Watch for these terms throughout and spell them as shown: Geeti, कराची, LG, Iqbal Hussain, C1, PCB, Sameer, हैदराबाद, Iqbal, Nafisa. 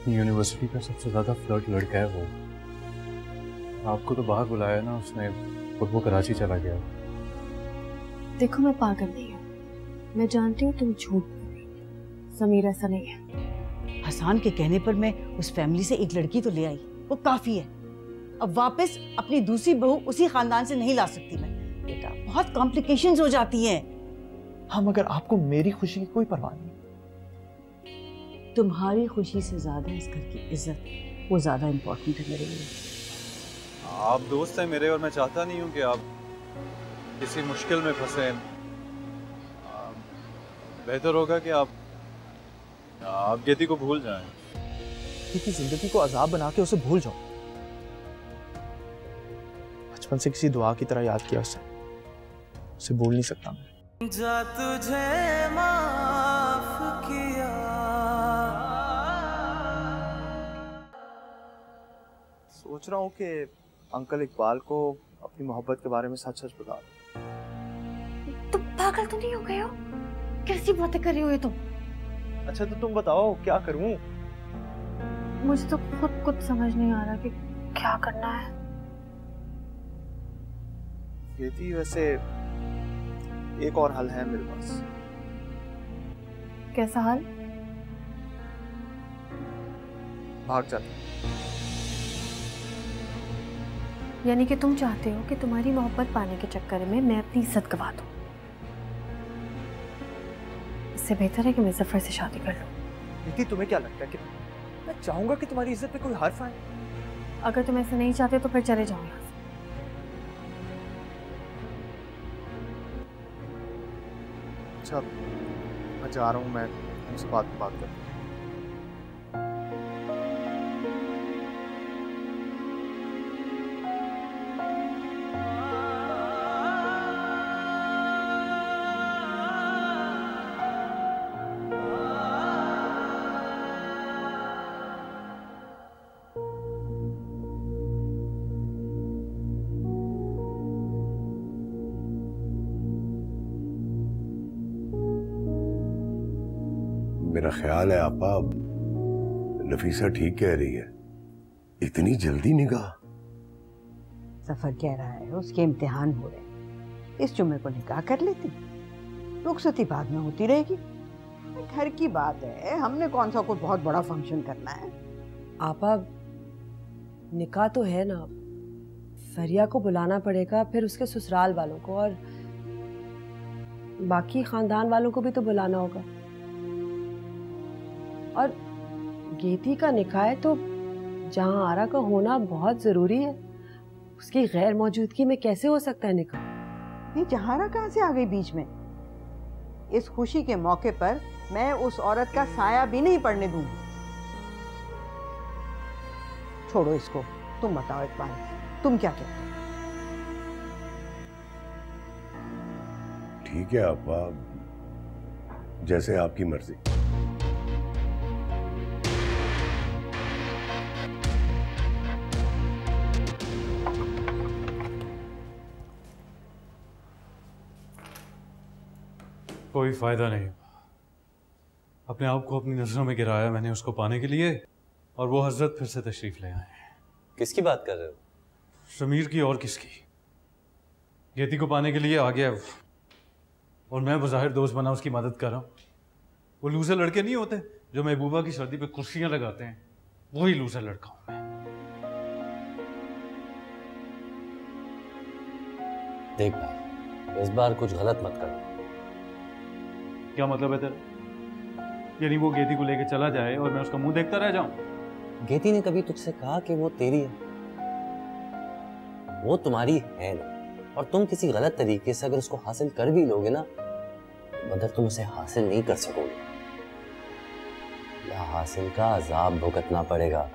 अपनी यूनिवर्सिटी का सबसे ज़्यादा फ्लर्ट लड़का है वो। आपको तो बाहर बुलाया ना उसने, और वो कराची चला गया। देखो मैं पागल नहीं हूँ, मैं जानती हूँ तुम झूठ बोल रही हो। समीर ऐसा नहीं है। हसन के कहने पर मैं उस फैमिली से एक लड़की तो ले आई, वो काफ़ी है। अब वापस अपनी दूसरी बहू उसी खानदान से नहीं ला सकती मैं बेटा, बहुत कॉम्प्लिकेशंस हो जाती हैं। हाँ मगर आपको मेरी खुशी की कोई परवाह नहीं। तुम्हारी खुशी से ज़्यादा इस घर की इज्जत, वो ज़्यादा इम्पोर्टेंट है मेरे लिए। आप दोस्त हैं मेरे, और मैं चाहता नहीं हूँ कि आप किसी मुश्किल में फंसें। बेहतर होगा कि आप गेती को भूल जाएं। किसी जिंदगी को अजाब बना के उसे भूल जाओ। बचपन से किसी दुआ की तरह याद किया उसे, उसे भूल नहीं सकता मैं। जा तुझे माफ किया सोच रहा हूँ कि अंकल इकबाल को अपनी मोहब्बत के बारे में सच सच बता दो। तुम पागल तो नहीं हो गए हो? कैसी बातें कर रही हो तुम? अच्छा तो तुम बताओ क्या करूँ? मुझे तो खुद कुछ समझ नहीं आ रहा कि क्या करना है। गेती वैसे एक और हल है मेरे पास। कैसा हल? भाग जाते। यानी कि तुम चाहते हो कि तुम्हारी मोहब्बत पाने के चक्कर में मैं अपनी इज्जत गवा दूं। इससे बेहतर है कि मैं ज़फर से शादी कर लूं। लेकिन तुम्हें क्या लगता है कि मैं चाहूंगा कि तुम्हारी इज्जत पे कोई हर्फ आए? अगर तुम ऐसा नहीं चाहते तो फिर चले जाओ। अच्छा मैं जा रहा हूँ, मैं उनसे बात करता हूँ। मेरा ख्याल है आपा, नफीसा ठीक कह रही है, इतनी जल्दी निकाह? सफर कह रहा है उसके इम्तिहान हो रहे हैं, इस जुम्मे को निकाह कर लेती, रुखसती बाद में होती रहेगी। घर की बात है, हमने कौन सा कोई बहुत बड़ा फंक्शन करना है। आपा निकाह तो है ना, फरिया को बुलाना पड़ेगा, फिर उसके ससुराल वालों को और बाकी खानदान वालों को भी तो बुलाना होगा। और गेती का निकाह है तो जहाँ आरा का होना बहुत ज़रूरी है, उसकी गैर मौजूदगी में कैसे हो सकता है निकाह? ये जहारा कहाँ से आ गई बीच में? इस खुशी के मौके पर मैं उस औरत का साया भी नहीं पड़ने दूंगी। छोड़ो इसको, तुम बताओ इकबाल, तुम क्या कहते हो? ठीक है आपा, जैसे आपकी मर्जी। कोई फायदा नहीं, अपने आप को अपनी नजरों में गिराया मैंने उसको पाने के लिए, और वो हजरत फिर से तशरीफ ले आए हैं। किसकी बात कर रहे हो? समीर की, और किसकी? गेती को पाने के लिए आ गया वो, और मैं बज़ाहिर दोस्त बना उसकी मदद कर रहा हूँ। वो लूजर लड़के नहीं होते जो महबूबा की सर्दी पे कुर्सियाँ लगाते हैं, वही लूजर लड़का हूँ मैं। देख भाई, इस बार कुछ गलत मत कर। क्या मतलब है तेरा? यानी वो गेती को लेके चला जाए और मैं उसका मुंह देखता रह जाऊं? गेती ने कभी तुझसे कहा कि वो तेरी है? वो तुम्हारी है ना, और तुम किसी गलत तरीके से अगर उसको हासिल कर भी लोगे ना बदर, तुम उसे हासिल नहीं कर सकोगे, या हासिल का अजाब भुगतना पड़ेगा।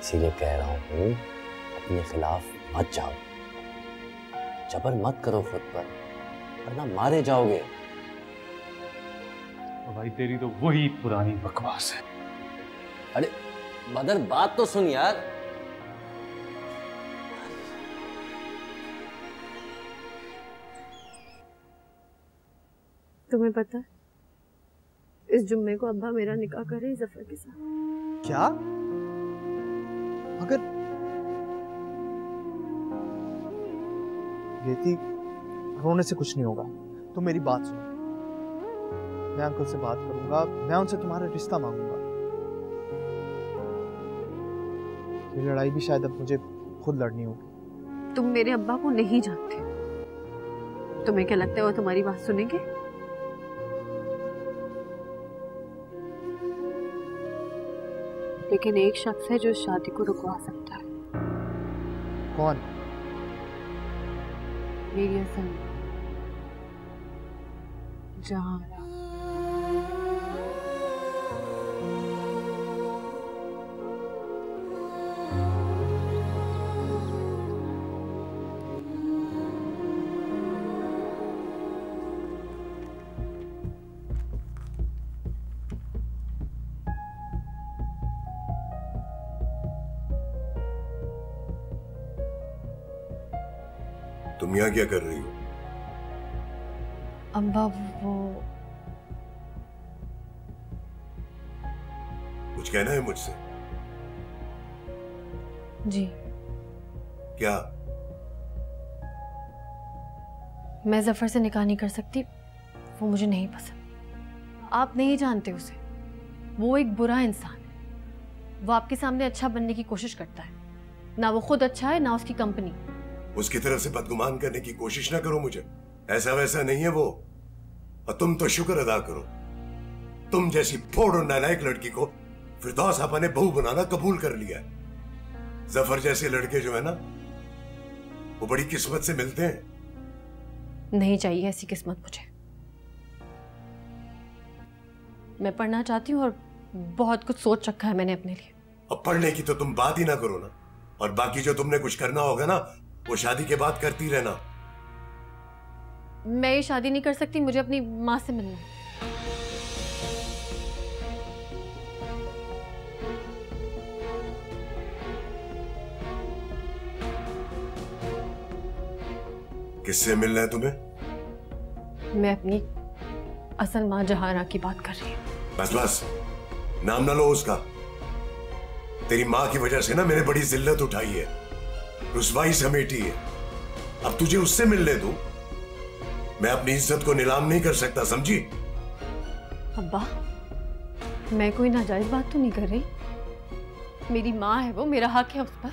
इसीलिए कह रहा हूँ अपने खिलाफ मत जाओ, जबर मत करो खुद पर, वरना मारे जाओगे। भाई तेरी तो वही पुरानी बकवास है। अरे बदर बात तो सुन यार। तुम्हें पता इस जुम्मे को अब्बा मेरा निकाह करे जफर के साथ। क्या? मगर गेती, रोने से कुछ नहीं होगा। तुम मेरी बात सुनो, मैं अंकल से बात करूंगा, मैं उनसे तुम्हारा रिश्ता मांगूंगा। ये लड़ाई भी शायद अब मुझे खुद लड़नी होगी। तुम मेरे अब्बा को नहीं जानते। तुम्हें क्या लगता है वो तुम्हारी बात सुनेंगे? लेकिन एक शख्स है जो शादी को रुकवा सकता है। कौन? मेरी असल जहाना। तुम यहाँ क्या कर रही हो? अम्मा वो कुछ कहना है मुझसे? जी। क्या? मैं जफर से निकाह नहीं कर सकती, वो मुझे नहीं पसंद। आप नहीं जानते उसे, वो एक बुरा इंसान है। वो आपके सामने अच्छा बनने की कोशिश करता है, ना वो खुद अच्छा है ना उसकी कंपनी। उसकी तरफ से बदगुमान करने की कोशिश ना करो मुझे, ऐसा वैसा नहीं है वो। और तुम तो शुक्र अदा करो, तुम जैसी फोड़ और नालायक लड़की को फिरदौस आपा ने बहू बनाना कबूल कर लिया है। जफर जैसे लड़के जो है ना, वो बड़ी किस्मत से मिलते हैं। नहीं चाहिए ऐसी किस्मत मुझे। मैं पढ़ना चाहती हूँ और बहुत कुछ सोच रखा है मैंने अपने लिए। अब पढ़ने की तो तुम बात ही ना करो ना, और बाकी जो तुमने कुछ करना होगा ना, वो शादी के बाद करती रहना। मैं ये शादी नहीं कर सकती, मुझे अपनी माँ से मिलना है। किससे मिलना है तुम्हें? मैं अपनी असल माँ जहाना की बात कर रही हूँ। बस बस, नाम ना लो उसका। तेरी माँ की वजह से ना मैंने बड़ी जिल्लत उठाई है, रुसवाई समेटी है। अब तुझे उससे मिलने दो, मैं अपनी इज्जत को नीलाम नहीं कर सकता, समझी? अब्बा, मैं कोई नाजायज बात तो नहीं कर रही। मेरी माँ है वो, मेरा हक है उस पर।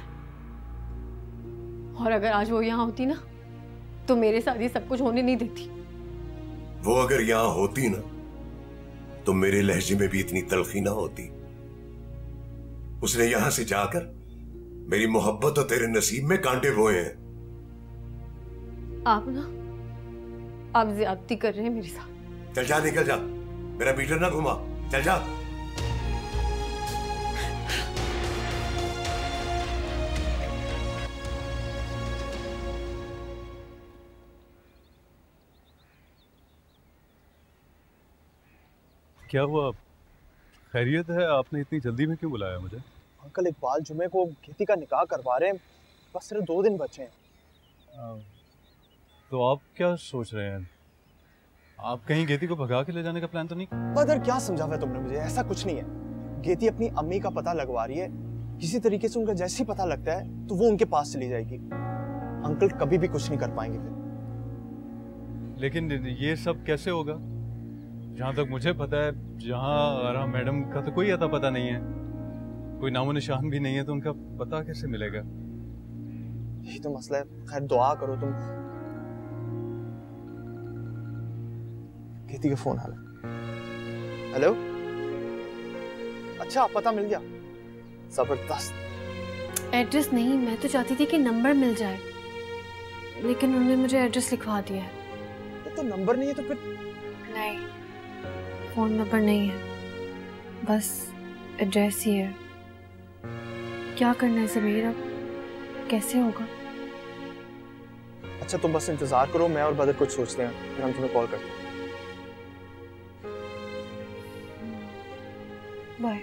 और अगर आज वो यहाँ होती ना, तो मेरे साथ ये सब कुछ होने नहीं देती। वो अगर यहाँ होती ना, तो मेरे लहजे में भी इतनी तलखी ना होती। उसने यहां से जाकर मेरी मोहब्बत और तेरे नसीब में कांटे बोए हैं। आप ना, आप ज्यादती कर रहे हैं मेरे साथ। चल जा, निकल जा, मेरा पीटर ना घुमा, चल जा। क्या हुआ, खैरियत है? आपने इतनी जल्दी में क्यों बुलाया मुझे? अंकल, इकबाल जुमे को गेती का निकाह करवा रहे हैं, बस सिर्फ 2 दिन बचे हैं। तो आप क्या सोच रहे हैं? आप कहीं गेती को भगा के ले जाने का प्लान तो नहीं? बदर, क्या समझाया है तुमने मुझे? ऐसा कुछ नहीं है। गेती अपनी अम्मी का पता लगवा रही है, किसी तरीके से उनका जैसे ही पता लगता है तो वो उनके पास चली जाएगी। अंकल कभी भी कुछ नहीं कर पाएंगे फिर। लेकिन ये सब कैसे होगा? जहाँ तक मुझे पता है, जहाँ मैडम का तो कोई अता पता नहीं है, कोई नामो निशान भी नहीं है, तो उनका पता कैसे मिलेगा? यही तो मसला है। खैर, दुआ करो तुम। गेती का फोन आ रहा। हेलो, अच्छा पता मिल गया, जबरदस्त। एड्रेस नहीं, मैं तो चाहती थी कि नंबर मिल जाए, लेकिन उन्होंने मुझे एड्रेस लिखवा दिया है। तो नंबर नहीं है तो फिर? नहीं, फोन नंबर नहीं है, बस एड्रेस ही है। क्या करना है समीर, अब कैसे होगा? अच्छा, तुम बस इंतजार करो, मैं और बदर कुछ सोचते हैं, फिर हम तुम्हें कॉल करते हैं। बाय।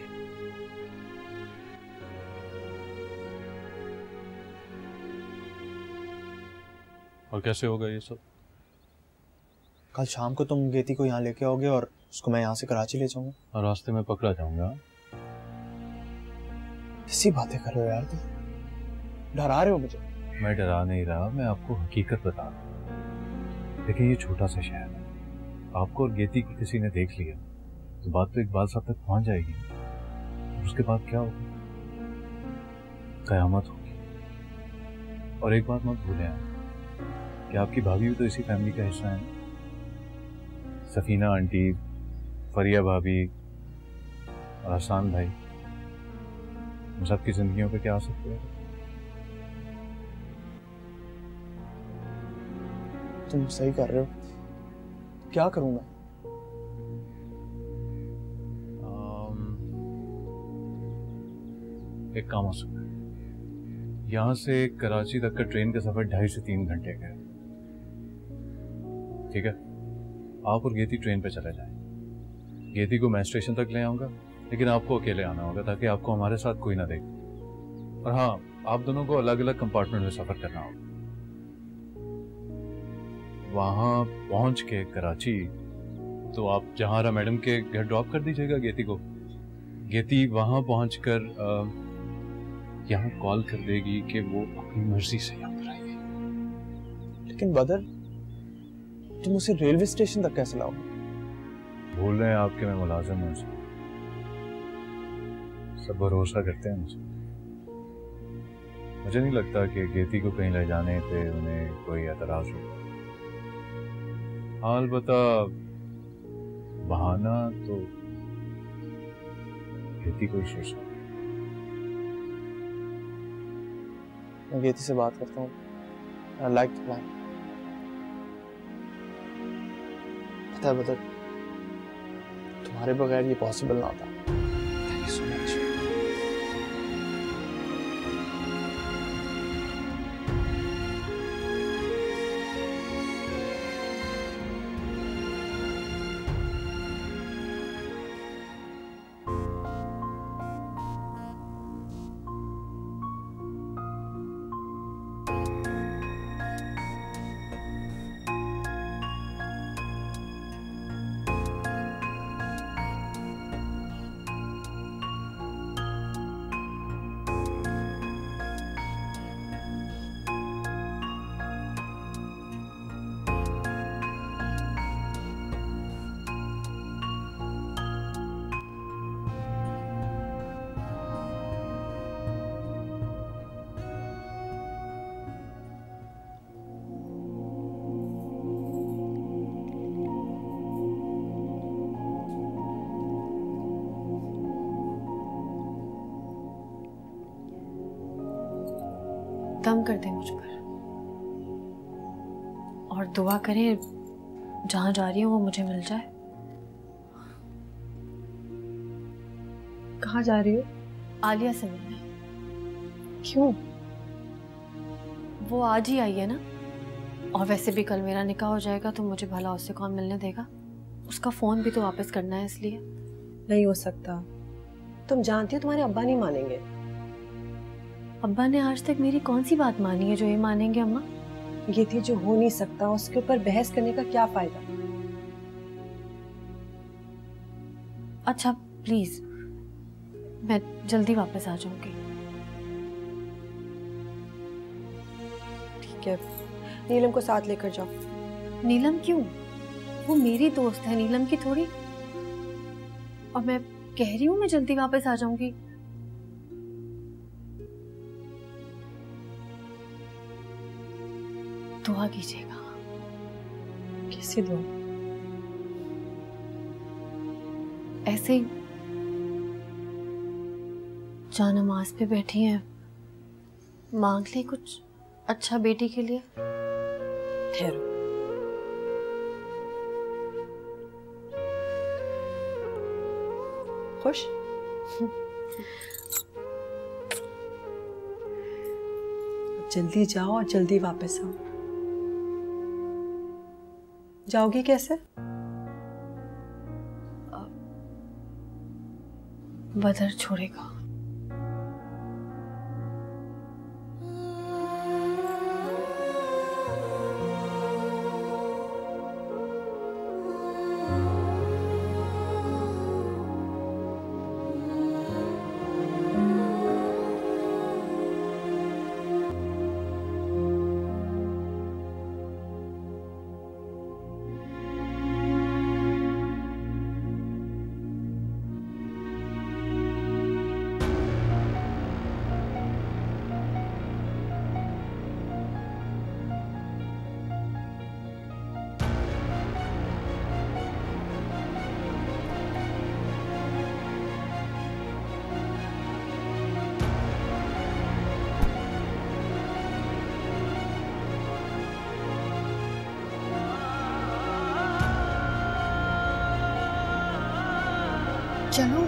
और कैसे होगा ये सब? कल शाम को तुम गेती को यहाँ लेके आओगे और उसको मैं यहाँ से कराची ले जाऊंगा और रास्ते में पकड़ा जाऊंगा। ऐसी बातें कर रहे हो यार, तुम डरा रहे हो मुझे। मैं डरा नहीं रहा, मैं आपको हकीकत बता रहा हूँ। लेकिन ये छोटा सा शहर है, आपको और गेती को किसी ने देख लिया तो बात तो इकबाल साहब तक पहुंच जाएगी। तो उसके बाद क्या होगा? कयामत होगी। और एक बात मत भूलें आप कि आपकी भाभी भी तो इसी फैमिली का हिस्सा है। सफीना आंटी, फरिया भाभी और अहसान भाई, उन सबकी जिंदगियों पर क्या आ सकता है? तुम सही कर रहे हो। क्या करूंगा? एक काम हो सकता है, यहाँ से कराची तक का ट्रेन का सफर 2.5 से 3 घंटे का है। ठीक है, आप और गेती ट्रेन पे चले जाएं। गेती को मैं स्टेशन तक ले आऊँगा, लेकिन आपको अकेले आना होगा ताकि आपको हमारे साथ कोई ना देखे। और हाँ, आप दोनों को अलग अलग कंपार्टमेंट में सफर करना होगा। वहाँ पहुँच के कराची तो आप जहारा मैडम के घर ड्रॉप कर दीजिएगा गेती को। गेती वहाँ पहुँच कर यहाँ कॉल कर देगी कि वो अपनी मर्जी से यहाँ पर आएगी। लेकिन बदर, तुम उसे रेलवे स्टेशन तक कैसे लाओ? बोल रहे हैं आपके मैं मुलाजिम हूँ, सब भरोसा करते हैं मुझे। मुझे नहीं लगता कि गेती को कहीं ले जाने पे उन्हें कोई एतराज हो। हाल बता बहाना तो गेती को ही सोचना। मैं गेती से बात करता हूँ। I like the plan। पता है बदर, तुम्हारे बगैर ये पॉसिबल ना था। Thank you so much। दम कर दे मुझ पर और दुआ करें जहां जा रही हूं वो मुझे मिल जाए। कहाँ जा रही हो? आलिया से मिलने। क्यों? वो आज ही आई है ना, और वैसे भी कल मेरा निकाह हो जाएगा तो मुझे भला उससे कौन मिलने देगा। उसका फोन भी तो वापस करना है, इसलिए। नहीं हो सकता, तुम जानती हो तुम्हारे अब्बा नहीं मानेंगे। अब्बा ने आज तक मेरी कौन सी बात मानी है जो ये मानेंगे अम्मा? ये थी जो हो नहीं सकता, उसके ऊपर बहस करने का क्या फायदा। अच्छा प्लीज, मैं जल्दी वापस आ जाऊंगी। ठीक है, नीलम को साथ लेकर जाओ। नीलम क्यों? वो मेरी दोस्त है, नीलम की थोड़ी। और मैं कह रही हूँ मैं जल्दी वापस आ जाऊंगी। दुआ कीजिएगा। कैसे दुआ? ऐसे ही जहाँ नमाज पे बैठी हैं, मांग ले कुछ अच्छा बेटी के लिए। ठहरो, खुश? जल्दी जाओ और जल्दी वापस आओ। जाओगी कैसे? बदर छोड़ेगा। चलो।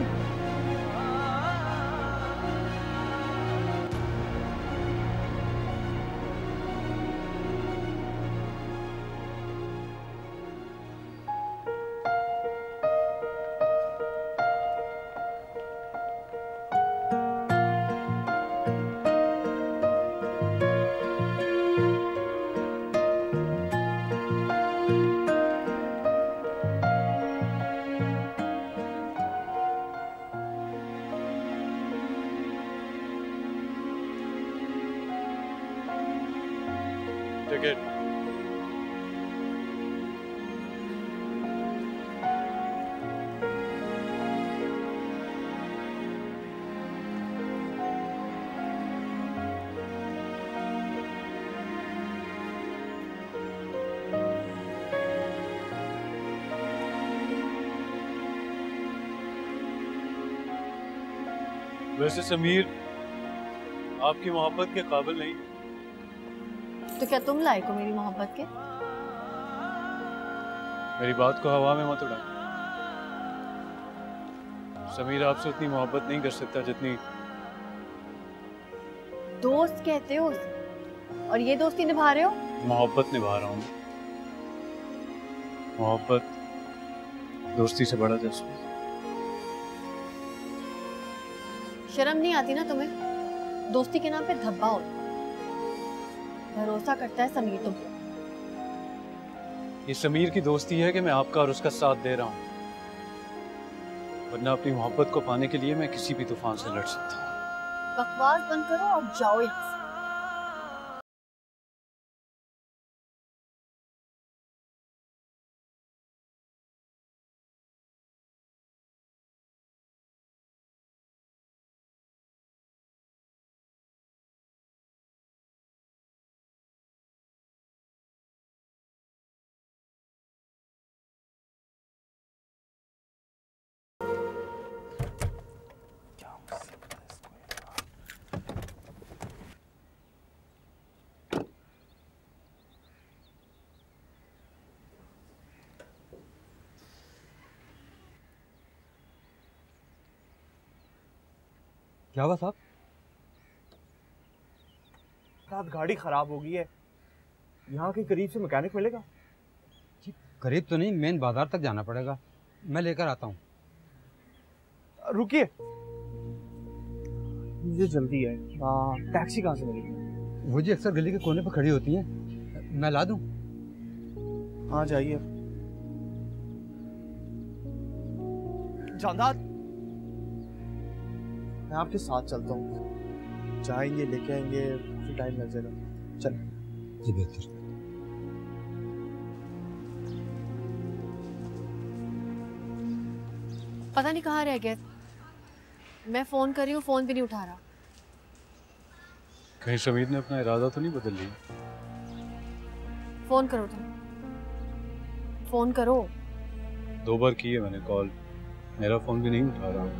वैसे समीर आपकी मोहब्बत के काबिल नहीं। तो क्या तुम लायक हो मेरी मोहब्बत के? मेरी बात को हवा में मत उड़ा। समीर आपसे उतनी मोहब्बत नहीं कर सकता जितनी दोस्त कहते हो, और ये दोस्ती निभा रहे हो। मोहब्बत निभा रहा हूँ। मोहब्बत दोस्ती से बड़ा जज्बा। शर्म नहीं आती ना तुम्हें? दोस्ती के नाम पे धब्बा हो। भरोसा करता है समीर तुम पे। ये समीर की दोस्ती है कि मैं आपका और उसका साथ दे रहा हूँ, वरना अपनी मोहब्बत को पाने के लिए मैं किसी भी तूफान से लड़ सकता हूँ। बकवास बंद करो और जाओ यहाँ से। क्या हुआ साहब? साहब गाड़ी खराब हो गई है। यहाँ के करीब से मैकेनिक मिलेगा? जी करीब तो नहीं, मेन बाजार तक जाना पड़ेगा। मैं लेकर आता हूँ। रुकिए, मुझे जल्दी है। टैक्सी कहाँ से मिलेगी? वो जी अक्सर गली के कोने पर खड़ी होती है। मैं ला दूँ? हाँ जाइए। जानदार मैं आपके साथ चलता हूँ। जाएंगे लेके आएंगे, फिर टाइम लग जाएगा। चलो जी बेहतर। पता नहीं कहाँ रह गए। मैं फोन कर रही हूँ, फोन भी नहीं उठा रहा। कहीं समीर ने अपना इरादा तो नहीं बदल लिया? फोन करो तुम, फोन करो। दो बार किए मैंने कॉल, मेरा फोन भी नहीं उठा रहा।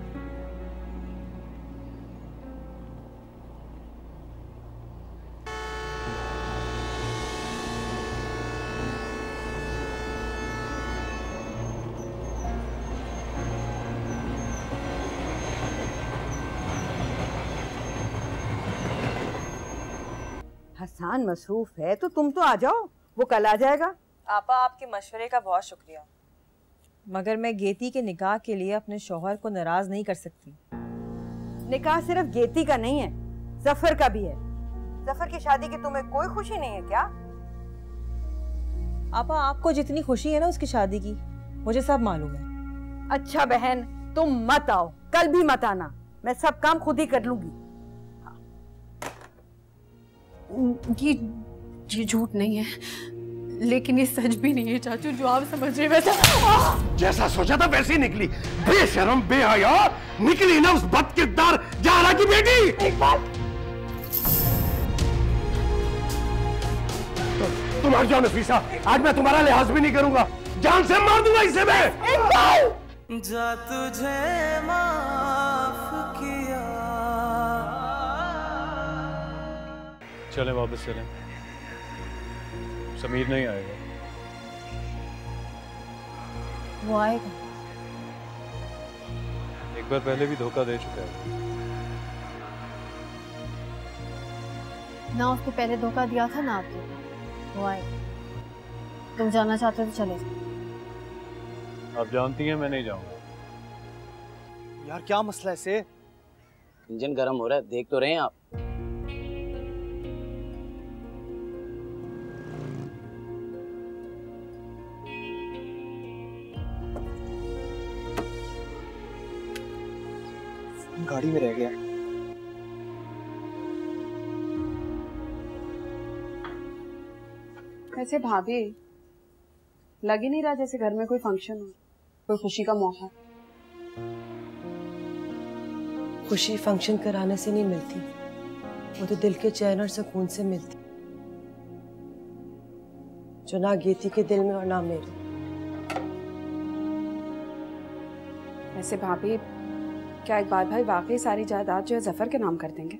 हसन मसरूफ है तो तुम तो आ जाओ, वो कल आ जाएगा। आपा आपके मशवरे का बहुत शुक्रिया, मगर मैं गेती के निकाह के लिए अपने शोहर को नाराज नहीं कर सकती। निकाह सिर्फ गेती का नहीं है, जफर का भी है। जफर की शादी की तुम्हें कोई खुशी नहीं है क्या? आपा आपको जितनी खुशी है ना उसकी शादी की, मुझे सब मालूम है। अच्छा बहन तुम मत आओ, कल भी मत आना, मैं सब काम खुद ही कर लूंगी। ये झूठ नहीं है, लेकिन ये सच भी नहीं है चाचू, जो आप समझ रहे। वैसा जैसा सोचा था वैसे ही निकली, बेशरम बेहया निकली ना उस बदकिरदार जहाना की बेटी। इकबाल तुम हट जाओ नफीसा, आज मैं तुम्हारा लिहाज भी नहीं करूंगा, जान से मार दूंगा इसे मैं। इकबाल जा तुझे माफ किया। चले वापस चले, समीर नहीं आएगा। वो आएगा। एक बार पहले भी धोखा दे चुका है ना। उसको पहले धोखा दिया था ना आपने। वो आए, तुम जाना चाहते हो तो चले जाओ। आप जानती हैं मैं नहीं जाऊंगा। यार क्या मसला है इसे? इंजन गर्म हो रहा है, देख तो रहे हैं आप। गाड़ी में रह गया। कैसे भाभी, लग ही नहीं रहा जैसे घर में कोई फंक्शन हो, कोई खुशी का मौका। खुशी फंक्शन कराने से नहीं मिलती, वो तो दिल के चैन और सुकून से मिलती, जो ना गीती के दिल में और ना मेरे। ऐसे भाभी, क्या इकबाल भाई वाकई सारी जायदाद जो है जफर के नाम कर देंगे?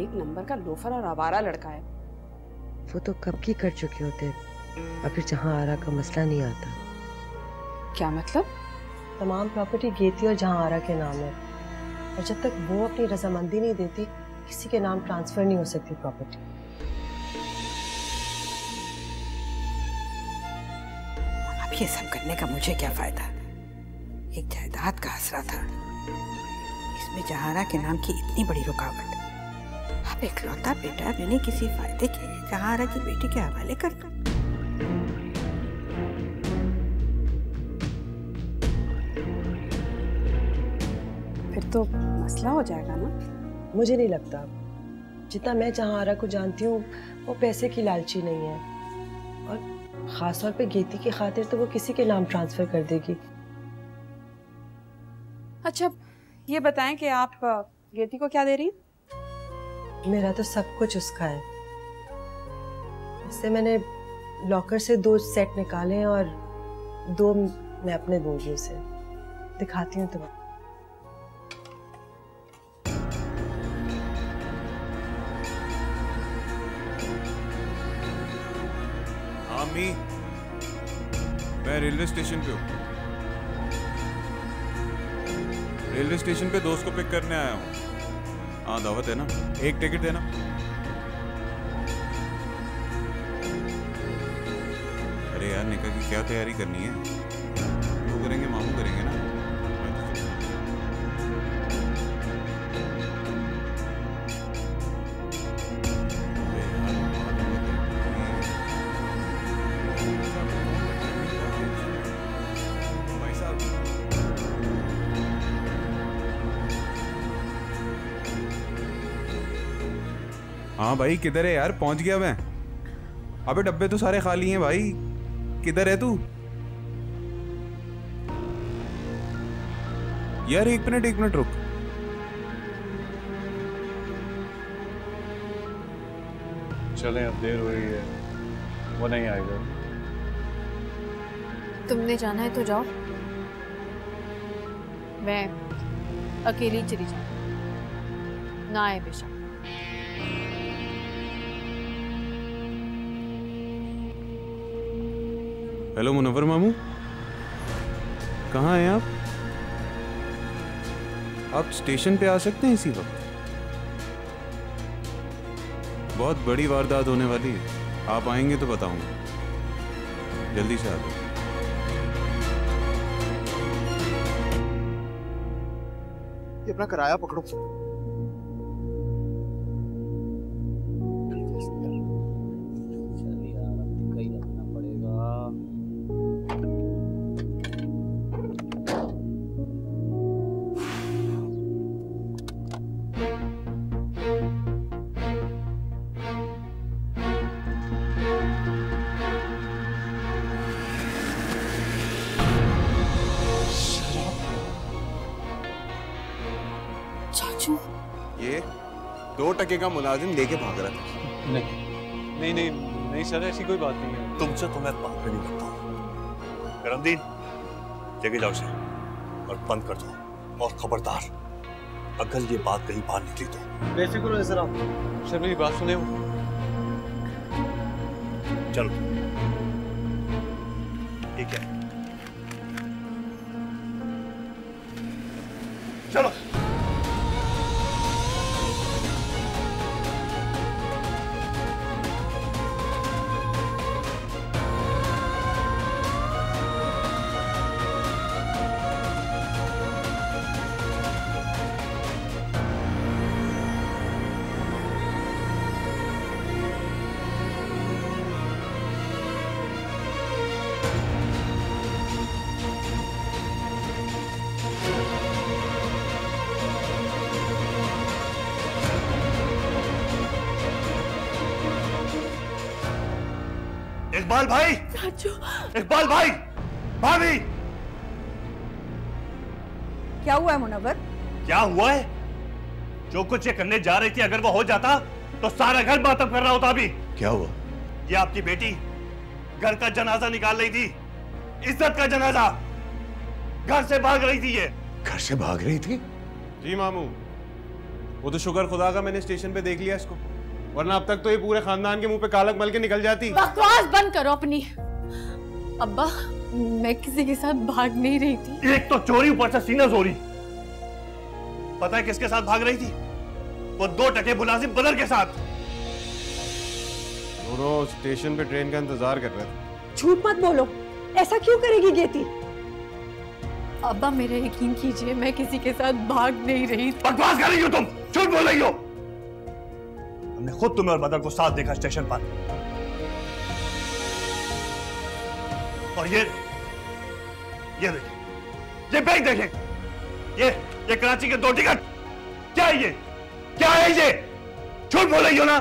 एक नंबर का लोफर और आवारा लड़का है वो, तो कब की कर चुके होते। अगर जहाँ आरा का मसला नहीं आता। क्या मतलब? तमाम प्रॉपर्टी गीती और जहाँ आरा के नाम है, और जब तक वो अपनी रजामंदी नहीं देती किसी के नाम ट्रांसफर नहीं हो सकती प्रॉपर्टी। अब ये सब करने का मुझे क्या फायदा? एक जायदाद का आसरा था, इसमें जहारा के नाम की इतनी बड़ी रुकावट। अब इकलौता बेटा मैंने किसी फायदे के लिए जहारा की बेटी के हवाले कर कर। फिर तो मसला हो जाएगा ना। मुझे नहीं लगता, जितना मैं जहारा को जानती हूँ वो पैसे की लालची नहीं है, और खास तौर पे गीती की खातिर तो वो किसी के नाम ट्रांसफर कर देगी। अच्छा ये बताएं कि आप गीती को क्या दे रही हैं? मेरा तो सब कुछ उसका है। इससे मैंने लॉकर से 2 सेट निकाले और 2 मैं अपने बोगी उसे दिखाती हूँ तुम्हें। आमी, मैं रेलवे स्टेशन पे हूँ। रेलवे स्टेशन पे दोस्त को पिक करने आया हूँ। हाँ दावत है ना, एक टिकट देना। अरे यार निकाह की क्या तैयारी करनी है? वो करेंगे, मामू करेंगे ना। हाँ भाई किधर है यार? पहुंच गया मैं। अबे डब्बे तो सारे खाली हैं भाई, किधर है तू? यार एक मिनट रुक। चलें अब देर हो रही है, वो नहीं आएगा। तुमने जाना है तो जाओ, मैं अकेली चली जाऊँ। ना आए बेशक। हेलो मुनव्वर मामू, कहाँ हैं आप? आप स्टेशन पे आ सकते हैं इसी वक्त, बहुत बड़ी वारदात होने वाली है। आप आएंगे तो बताऊंगा, जल्दी से आ जाओ। ये अपना किराया पकड़ो। का मुलाजिम लेके भाग रहा था। नहीं सर, ऐसी कोई बात नहीं है। तुमसे तो मैं बात नहीं करता हूँ। करमदीन लेके जाओ उसे और बंद कर दो, और खबरदार अगर ये बात कहीं बाहर निकली तो। बेफिक्र हो सर आप। सर मेरी बात सुने हो। चलो ठीक है। चलो। इकबाल भाई, इकबाल भाई, भाभी, क्या हुआ है मुनव्वर? क्या हुआ है? जो कुछ ये करने जा रही थी अगर वो हो जाता तो सारा घर मातम कर रहा होता। अभी क्या हुआ? ये आपकी बेटी घर का जनाजा निकाल रही थी, इज्जत का जनाजा। घर से भाग रही थी। ये घर से भाग रही थी? जी मामू, वो तो शुक्र खुदा का मैंने स्टेशन पे देख लिया इसको, वरना अब तक तो ये पूरे खानदान के मुंह पे कालक मल के निकल जाती। बकवास बंद करो अपनी। अब्बा, मैं किसी के साथ भाग नहीं रही थी। एक तो चोरी, ऊपर से सीना चोरी। पता है किसके साथ भाग रही थी? वो 2 टके मुलाजिम बदर के साथ। दोनों स्टेशन पे ट्रेन का इंतजार कर रहे थे। झूठ मत बोलो, ऐसा क्यों करेगी गेती? अब्बा मेरा यकीन कीजिए, मैं किसी के साथ भाग नहीं रही। बकवास कर रही हो तुम, झूठ बोल रही हो। हमने खुद तुम्हें और बदर को साथ देखा स्टेशन पर। और ये देखें, ये बैग देखें, ये कराची के 2 टिकट। क्या है ये? क्या है ये? झूठ बोल रही हो ना?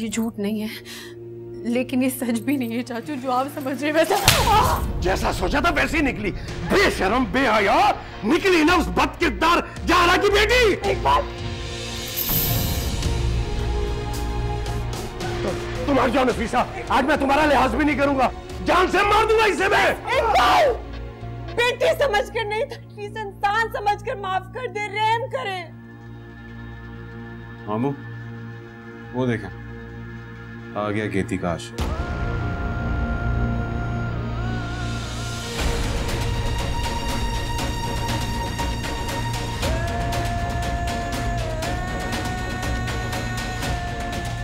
ये झूठ नहीं है, लेकिन ये सच भी नहीं है चाचू, जो आप समझ रहे वैसा। जैसा सोचा था वैसे ही निकली, बेशरम बेहया निकली ना उस बदकिरदार जहरा की बेटी। एक बात तुम हट जाओ नफीसा, आज मैं तुम्हारा लिहाज भी नहीं करूंगा, जान से मार दूंगा इसे मैं। इकबाल, बेटी समझकर नहीं, नफीसा इंसान समझकर माफ कर दे, रहम करें। मामू, वो देखें, आ गया गेती का आशिक।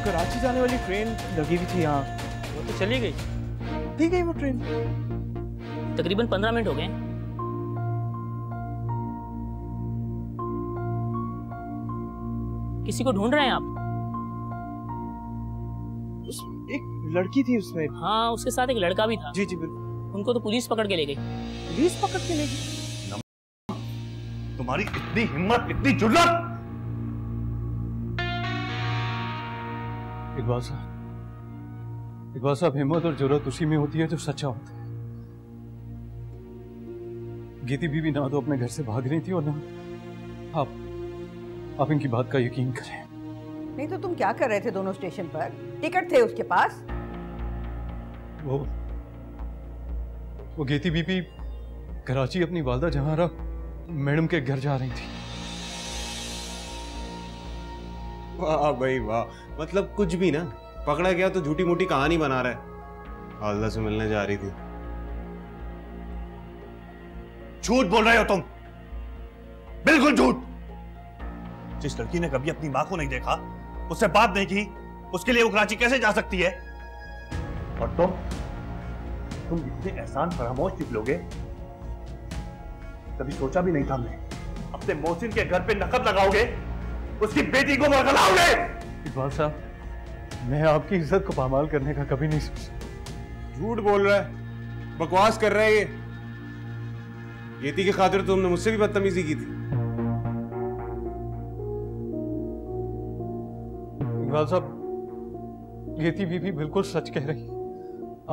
कराची जाने वाली ट्रेन लगी हुई थी यहाँ, वो तो चली गई। ठीक है, वो ट्रेन तकरीबन 15 मिनट हो गए। किसी को ढूंढ रहे हैं आप? एक लड़की थी उसमें। हाँ, उसके साथ एक लड़का भी था। जी जी बिल्कुल। उनको तो पुलिस पकड़ के ले गई। पुलिस पकड़ के ले गई? तुम्हारी इतनी हिम्मत, इतनी जुर्रत! इकबाल साहब, हिम्मत और जरूरत उसी में होती है जो सच्चा होता है। गेती बीवी ना तो अपने घर से भाग रही थी और ना आप इनकी बात का यकीन करें। नहीं तो तुम क्या कर रहे थे दोनों स्टेशन पर? टिकट थे उसके पास। वो गेती बीवी कराची अपनी वालदा जहारा मैडम के घर जा रही थी। वाह भाई वाह, मतलब कुछ भी ना, पकड़ा गया तो झूठी मोटी कहानी बना रहा है। वालदा से मिलने जा रही थी। झूठ बोल रहे हो तुम, बिल्कुल झूठ। जिस लड़की ने कभी अपनी माँ को नहीं देखा, उससे बात नहीं की, उसके लिए वो कराची कैसे जा सकती है? और तुम इतने एहसान फरामोश निकलोगे, कभी सोचा भी नहीं था हमने। अपने मोहसिन के घर पे नकब लगाओगे, उसकी बेटी को मरगलाओगे। इकबाल साहब, मैं आपकी इज्जत को पामाल करने का कभी नहीं सोचा। झूठ बोल रहा है, बकवास कर रहा है। गेती की खातिर तुमने मुझसे भी बदतमीजी की थी। इकबाल साहब, गेती बीबी बिल्कुल सच कह रही।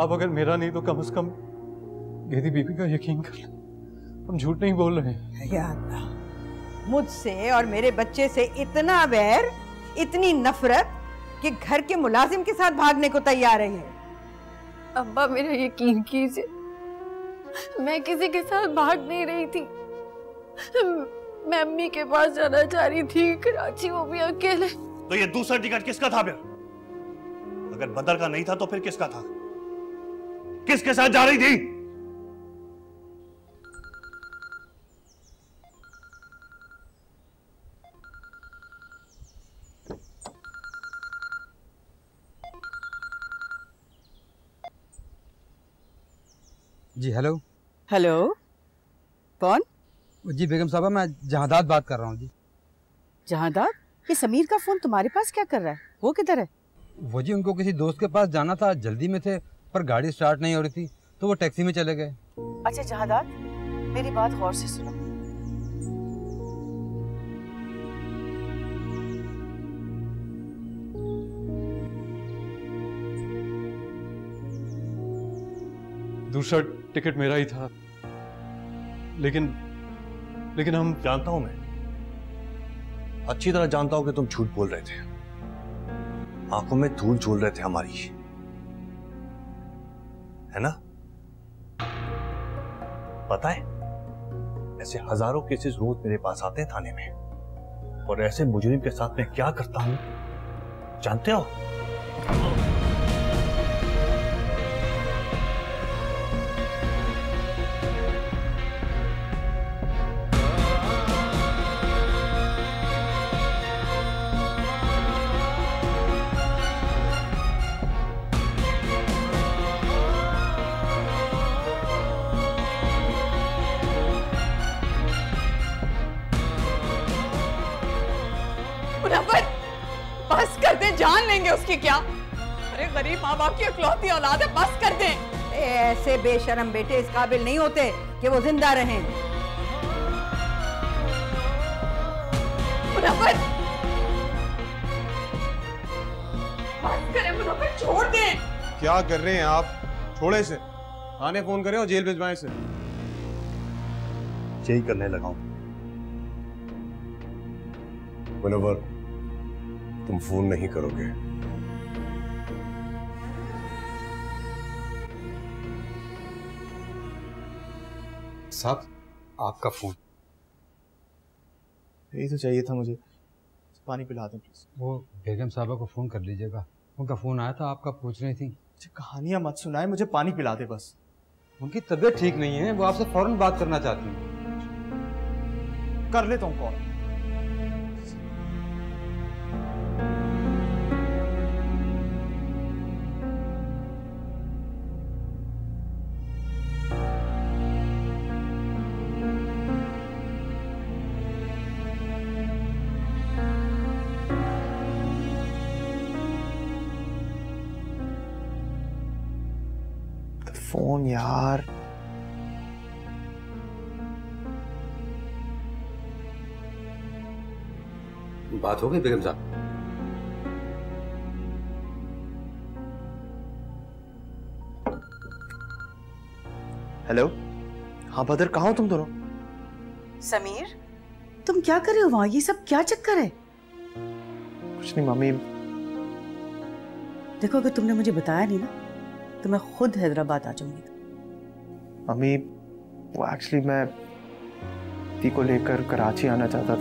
आप अगर मेरा नहीं तो कम से कम गेती बीबी का यकीन कर लें। हम झूठ नहीं बोल रहे हैं। या अल्लाह, मुझसे और मेरे बच्चे से इतना वैर, इतनी नफरत कि घर के मुलाजिम के साथ भागने को तैयार है। अब्बा मेरा यकीन कीजिए, मैं किसी के साथ भाग नहीं रही थी। मैं अम्मी के पास जाना चाह रही थी, कराची, वो भी अकेले। तो ये दूसरा टिकट किसका था फिर? अगर बदर का नहीं था तो फिर किसका था? किसके साथ जा रही थी? जी हेलो। हेलो कौन? जी बेगम साहबा, मैं जहांदाद बात कर रहा हूँ। जी जहांदाद? ये समीर का फ़ोन तुम्हारे पास क्या कर रहा है? वो किधर है? वो जी उनको किसी दोस्त के पास जाना था, जल्दी में थे पर गाड़ी स्टार्ट नहीं हो रही थी तो वो टैक्सी में चले गए। अच्छा जहांदाद, मेरी बात गौर से सुनो। दूसरा टिकट मेरा ही था, लेकिन हम जानता हूं, मैं अच्छी तरह जानता हूं कि तुम झूठ बोल रहे थे। आंखों में धूल झोल रहे थे हमारी, है ना? पता है ऐसे हजारों केसेस रोज मेरे पास आते हैं थाने में, और ऐसे मुजरिम के साथ मैं क्या करता हूं जानते हो? जान लेंगे उसकी क्या? अरे गरीब माँ बाप की अकलौती औलाद है, बस कर दें। ऐसे बेशरम बेटे इस काबिल नहीं होते कि वो जिंदा रहें। मुनव्वर, बस करें मुनव्वर, छोड़ दें। क्या कर रहे हैं आप? छोड़े से थाने फोन करें और जेल भिजवाएं से। यही करने लगा हूं। मुनव्वर तुम फोन नहीं करोगे। साहब आपका फोन। यही तो चाहिए था मुझे। पानी पिला दें प्लीज। वो बेगम साहबा को फोन कर लीजिएगा, उनका फोन आया था, आपका पूछ रही थी। कहानियां मत सुनाए, मुझे पानी पिला दे बस। उनकी तबीयत ठीक नहीं है, वो आपसे फौरन बात करना चाहती हैं। कर लेता हूँ कॉल। फोन यार, बात हो गई बेगम साहब? हेलो। हाँ बदर, कहाँ हो तुम दोनों? समीर तुम क्या कर रहे हो वहां? ये सब क्या चक्कर है? कुछ नहीं मम्मी। देखो अगर तुमने मुझे बताया नहीं ना तो मैं खुद हैदराबाद आ जाऊंगी। मम्मी वो एक्चुअली मैं ती को लेकर कराची आना चाहता था।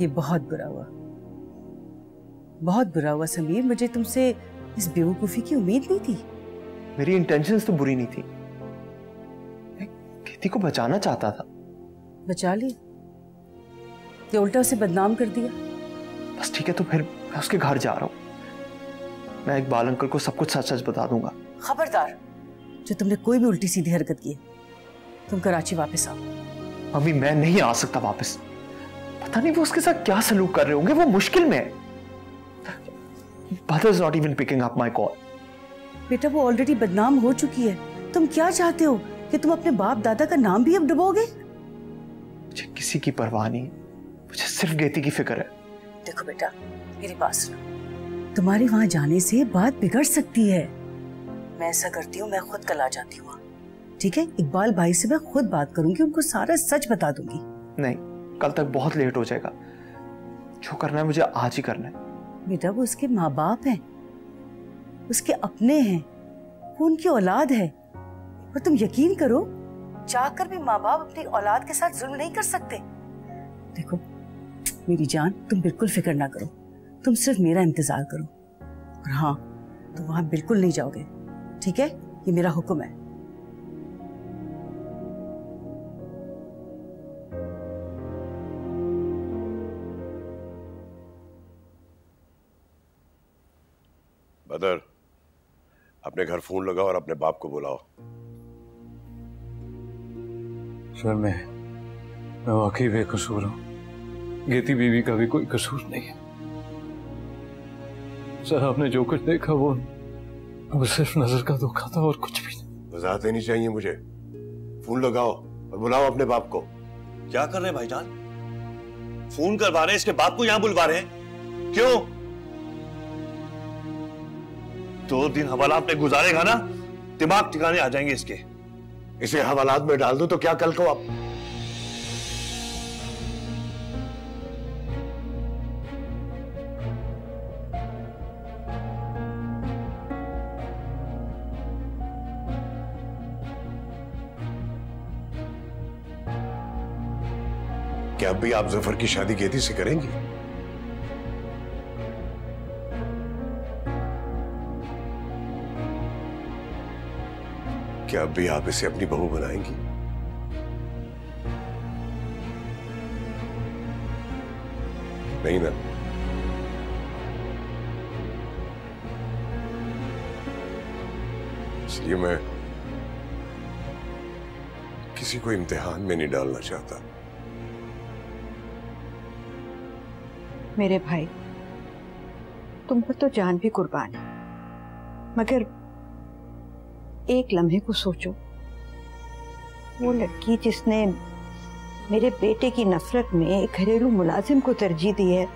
ये बहुत बुरा हुआ, बहुत बुरा हुआ समीर। मुझे तुमसे इस बेवकूफी की उम्मीद नहीं थी। मेरी इंटेंशंस तो बुरी नहीं थी, मैं खेती को बचाना चाहता था। बचा लिया, ये उल्टा उसे बदनाम कर दिया। बस ठीक है, तो फिर मैं उसके घर जा रहा हूँ। मैं इकबाल अंकल को सब कुछ सच सच बता दूंगा। खबरदार, जो तुमने कोई भी उल्टी सीधी हरकत की, तुम कराची वापस आओ। मम्मी मैं नहीं आ सकता वापस। पता नहीं वो उसके साथ क्या सलूक कर रहे होंगे, वो मुश्किल में है। Brother is not even picking up my call. बेटा वो ऑलरेडी बदनाम हो चुकी है, तुम क्या चाहते हो कि तुम अपने बाप दादा का नाम भी अब डुबोगे? मुझे किसी की परवाह नहीं, मुझे सिर्फ गेती की फिक्र है। देखो बेटा मेरी बात सुनो, तुम्हारे वहां जाने से बात बिगड़ सकती है। मैं ऐसा करती हूँ, मैं खुद कल आ जाती हूँ, ठीक है? इकबाल भाई से मैं खुद बात करूंगी, उनको सारा सच बता दूंगी। नहीं, कल तक बहुत लेट हो जाएगा। जो करना है मुझे आज ही करना है। बेटा वो उसके माँ बाप है, उसके अपने हैं, वो उनकी औलाद है। और तुम यकीन करो, चाहकर भी माँ बाप अपनी औलाद के साथ जुल्म नहीं कर सकते। देखो मेरी जान, तुम बिल्कुल फिक्र ना करो, तुम सिर्फ मेरा इंतजार करो। और हाँ, तुम वहां बिल्कुल नहीं जाओगे, ठीक है? ये मेरा हुक्म है। बदर, अपने घर फोन लगाओ और अपने बाप को बुलाओ। सर मैं वाकई बेकसूर हूँ, गेती बीवी का भी कोई कसूर नहीं है। सर आपने जो कुछ देखा वो सिर्फ नजर का धोखा था और कुछ भी नहीं। वजाहत नहीं चाहिए मुझे, फोन लगाओ और बुलाओ अपने बाप को। क्या कर रहे हैं भाईजान, फोन करवा रहे हैं, इसके बाप को यहाँ बुलवा रहे हैं, क्यों? 2 दिन हवालात में गुजारेगा ना, दिमाग ठिकाने आ जाएंगे इसके। इसे हवालात में डाल दो तो क्या कल को आप? क्या अभी आप जफर की शादी गेती से करेंगी? क्या अभी आप इसे अपनी बहू बनाएंगी? नहीं ना। इसलिए मैं किसी को इम्तिहान में नहीं डालना चाहता। मेरे भाई, तुम पर तो जान भी कुर्बान है, मगर एक लम्हे को सोचो, वो लड़की जिसने मेरे बेटे की नफरत में एक घरेलू मुलाजिम को तरजीह दी है,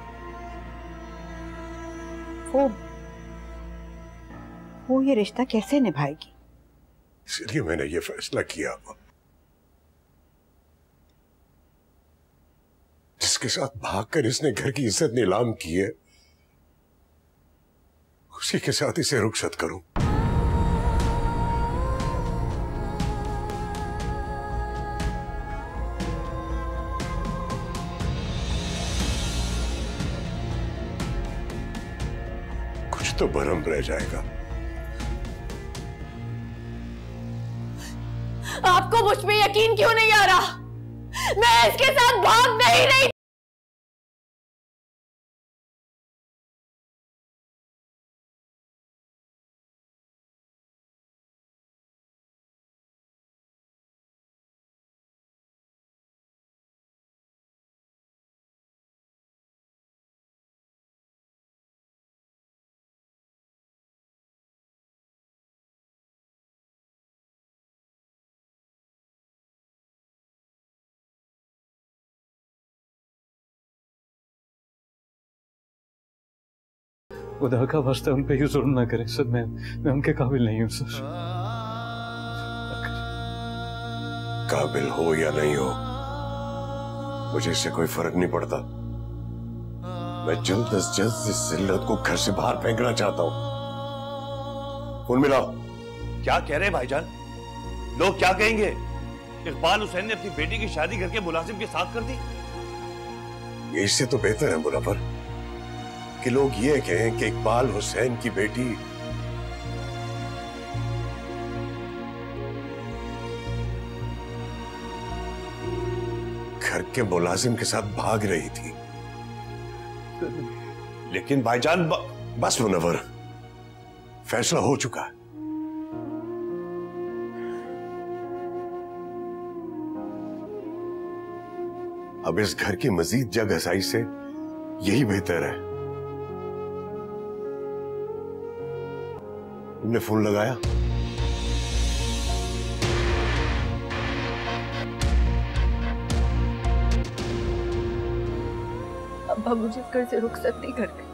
वो ये रिश्ता कैसे निभाएगी? इसलिए मैंने ये फैसला किया, जिसके साथ भागकर इसने घर की इज्जत नीलाम की है, उसी के साथ इसे रुखसत करूं। तो भरम रह जाएगा। आपको मुझ पे यकीन क्यों नहीं आ रहा? मैं इसके साथ भाग नहीं खुदा का वास्ता उन पे ही जुर्म ना करें सर, मैं उनके काबिल नहीं हूं सर। काबिल हो या नहीं हो, मुझे इससे कोई फर्क नहीं पड़ता। मैं जल्द अज जल्द इस जिल्लत को घर से बाहर फेंकना चाहता हूं। फोन मिलाओ। क्या कह रहे हैं भाईजान, लोग क्या कहेंगे? इकबाल हुसैन ने अपनी बेटी की शादी करके मुलाजिम के साथ कर दी। इससे तो बेहतर है मुनव्वर कि लोग ये कहें कि इकबाल हुसैन की बेटी घर के मुलाजिम के साथ भाग रही थी। लेकिन भाईजान बस मुनव्वर, फैसला हो चुका है। अब इस घर की मजीद जग हसाई से यही बेहतर है। तुमने फोन लगाया? अब्बा मुझे घर से रुखसत नहीं कर गए,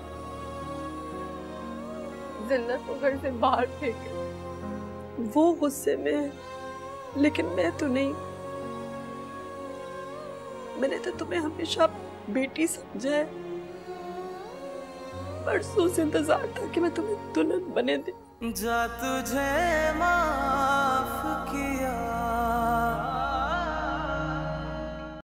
जिल्लत को घर से बाहर फेंक गए। वो गुस्से में है, लेकिन मैं तो नहीं। मैंने तो तुम्हें हमेशा बेटी समझा है, बरसों से इंतजार था कि मैं तुम्हें दुल्हन बने दे। जा तुझे माँ